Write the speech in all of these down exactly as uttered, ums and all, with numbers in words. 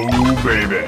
Oh, baby.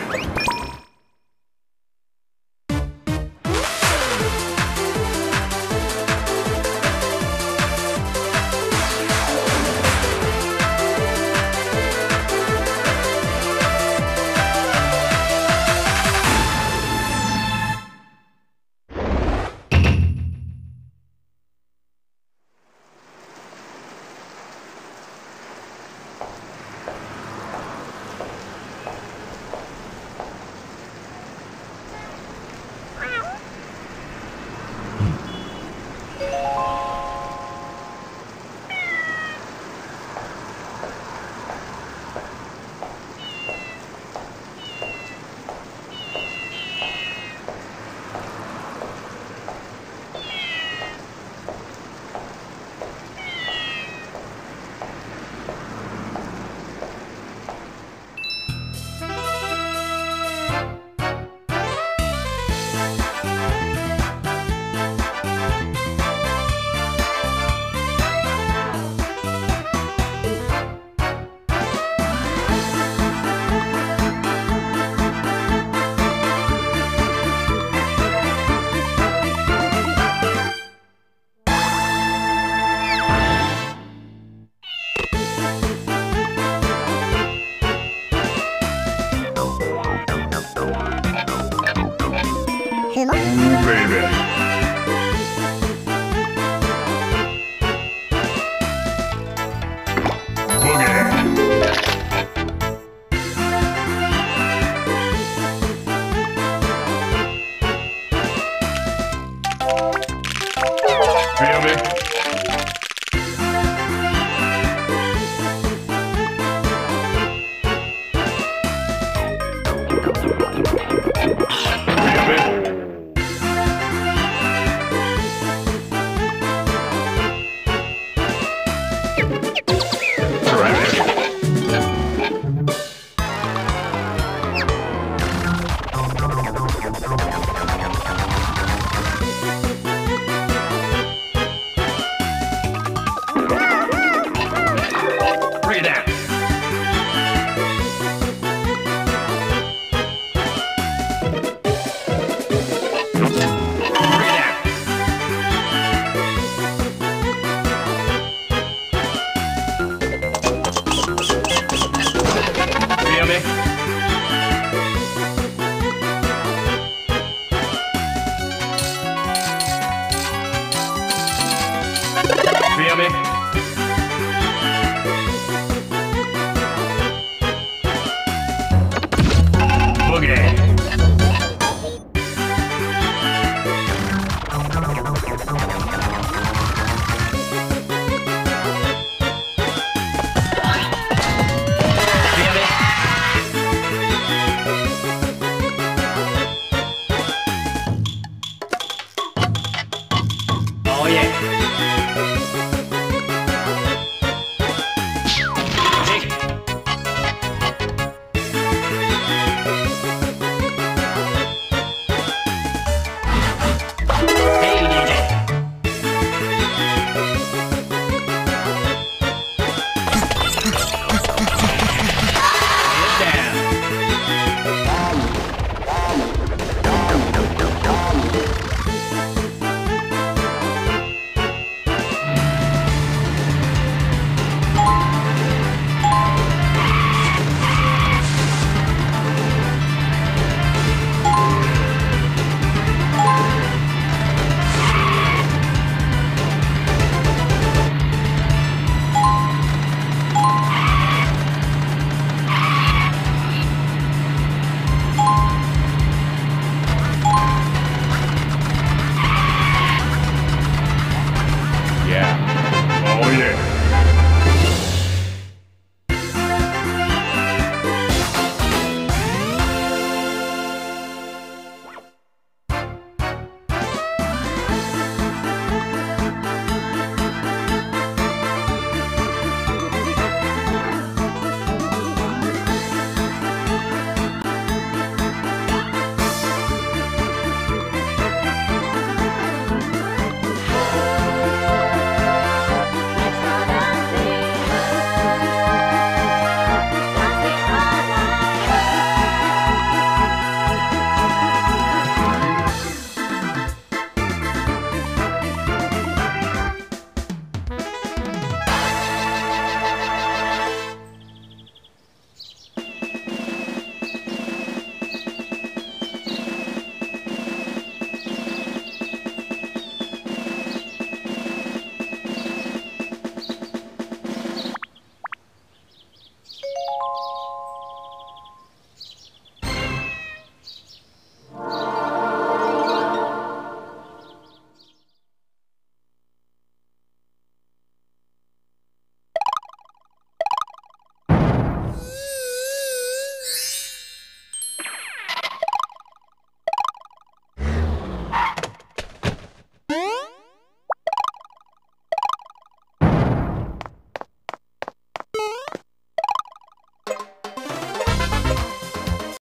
Okay.